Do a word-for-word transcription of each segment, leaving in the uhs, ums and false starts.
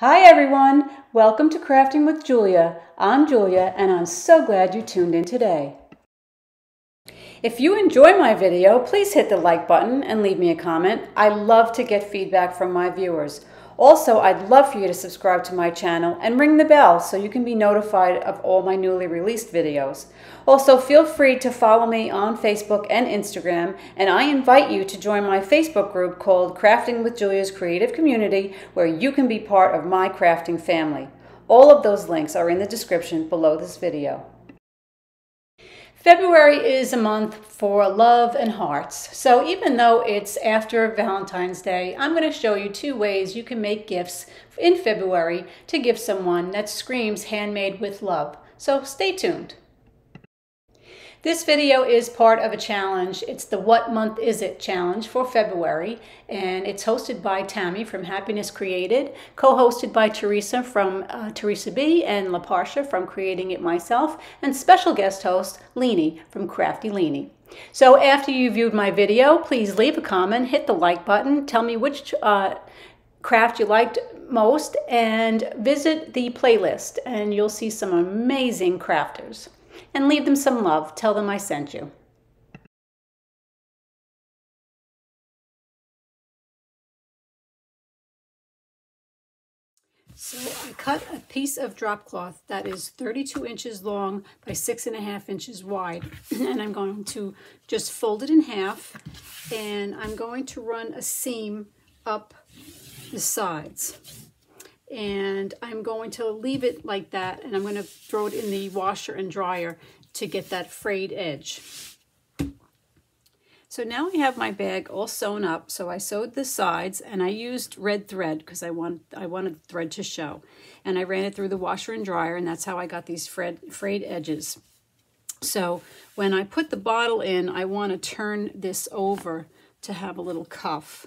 Hi everyone, welcome to Crafting with Giulia. I'm Giulia and I'm so glad you tuned in today. If you enjoy my video, please hit the like button and leave me a comment. I love to get feedback from my viewers. Also, I'd love for you to subscribe to my channel and ring the bell so you can be notified of all my newly released videos. Also, feel free to follow me on Facebook and Instagram, and I invite you to join my Facebook group called Crafting with Giulia's Creative Community, where you can be part of my crafting family. All of those links are in the description below this video. February is a month for love and hearts. So even though it's after Valentine's Day, I'm going to show you two ways you can make gifts in February to give someone that screams handmade with love. So stay tuned. This video is part of a challenge. It's the What Month Is It Challenge for February, and it's hosted by Tammy from Happiness Created, co-hosted by Teresa from uh, Teresa B and LaParsha from Creating It Myself, and special guest host Leeny from Crafty Leeny. So after you viewed my video, please leave a comment, hit the like button, tell me which uh, craft you liked most, and visit the playlist, and you'll see some amazing crafters. And leave them some love. Tell them I sent you. So I cut a piece of drop cloth that is thirty-two inches long by six and a half inches wide. And I'm going to just fold it in half. And I'm going to run a seam up the sides. And I'm going to leave it like that, and I'm going to throw it in the washer and dryer to get that frayed edge. So now I have my bag all sewn up. So I sewed the sides, and I used red thread because I want I wanted the thread to show. And I ran it through the washer and dryer, and that's how I got these frayed, frayed edges. So when I put the bottle in, I want to turn this over to have a little cuff.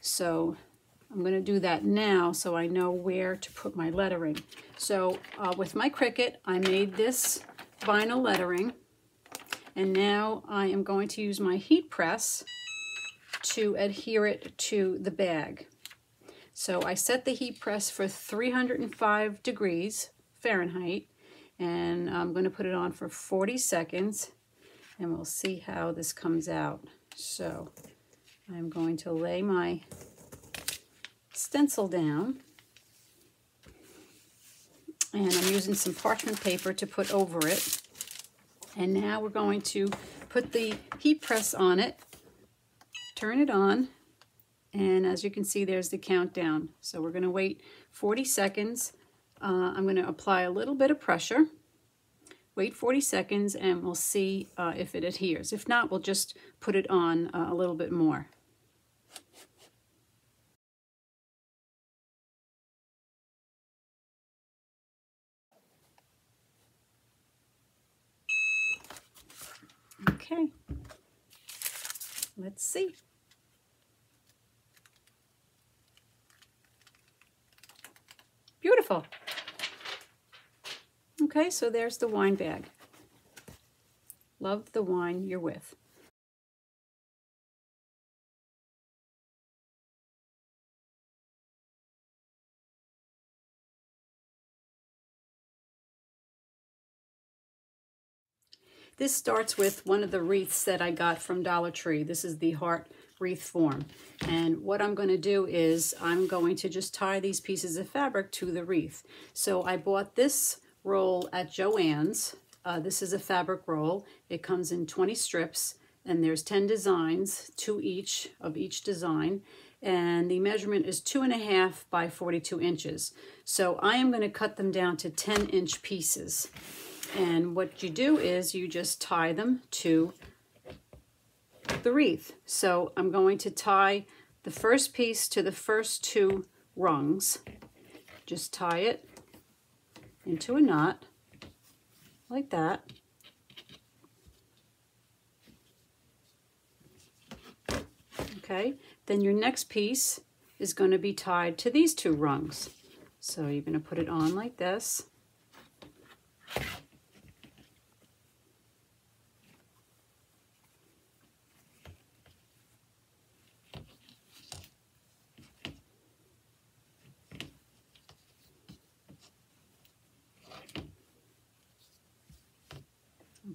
So I'm going to do that now so I know where to put my lettering. So uh, with my Cricut, I made this vinyl lettering, and now I am going to use my heat press to adhere it to the bag. So I set the heat press for three hundred five degrees Fahrenheit, and I'm going to put it on for forty seconds, and we'll see how this comes out. So I'm going to lay my stencil down, and I'm using some parchment paper to put over it. And now we're going to put the heat press on it, turn it on, and as you can see, there's the countdown. So we're going to wait forty seconds. Uh, I'm going to apply a little bit of pressure, wait forty seconds, and we'll see uh, if it adheres. If not, we'll just put it on uh, a little bit more. Okay, let's see. Beautiful. Okay, so there's the wine bag. Love the wine you're with. This starts with one of the wreaths that I got from Dollar Tree. This is the heart wreath form. And what I'm going to do is I'm going to just tie these pieces of fabric to the wreath. So I bought this roll at Joann's. Uh, this is a fabric roll. It comes in twenty strips, and there's ten designs, two each of each design. And the measurement is two and a half by forty-two inches. So I am going to cut them down to ten inch pieces. And what you do is you just tie them to the wreath. So I'm going to tie the first piece to the first two rungs. Just tie it into a knot like that. Okay, then your next piece is going to be tied to these two rungs. So you're going to put it on like this.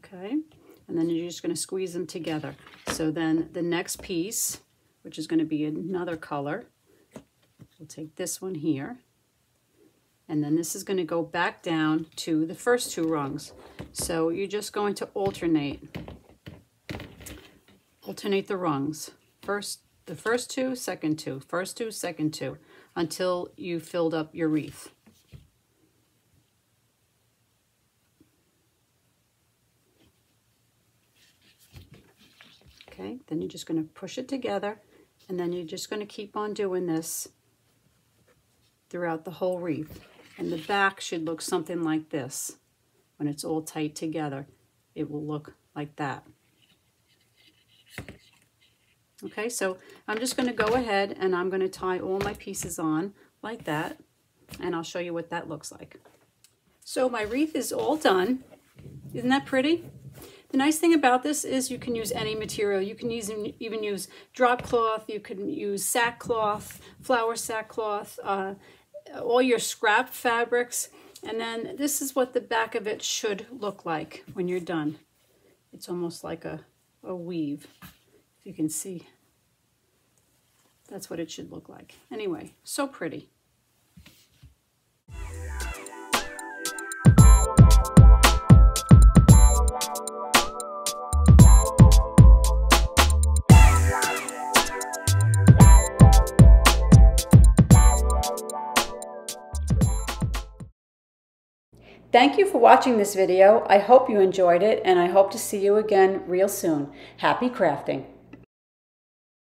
okay? And then you're just going to squeeze them together. So then the next piece, which is going to be another color, we'll take this one here, and then this is going to go back down to the first two rungs. So you're just going to alternate, alternate the rungs. First, the first two, second two, first two, second two, until you filled up your wreath. Okay, then you're just going to push it together, and then you're just going to keep on doing this throughout the whole wreath. And the back should look something like this. When it's all tight together, it will look like that. Okay, so I'm just going to go ahead and I'm going to tie all my pieces on like that, and I'll show you what that looks like. So my wreath is all done. Isn't that pretty? The nice thing about this is you can use any material. You can use, even use drop cloth, you can use sack cloth, flower sack cloth, uh, all your scrap fabrics. And then this is what the back of it should look like when you're done. It's almost like a, a weave, if you can see. That's what it should look like. Anyway, so pretty. Thank you for watching this video. I hope you enjoyed it, and I hope to see you again real soon. Happy crafting!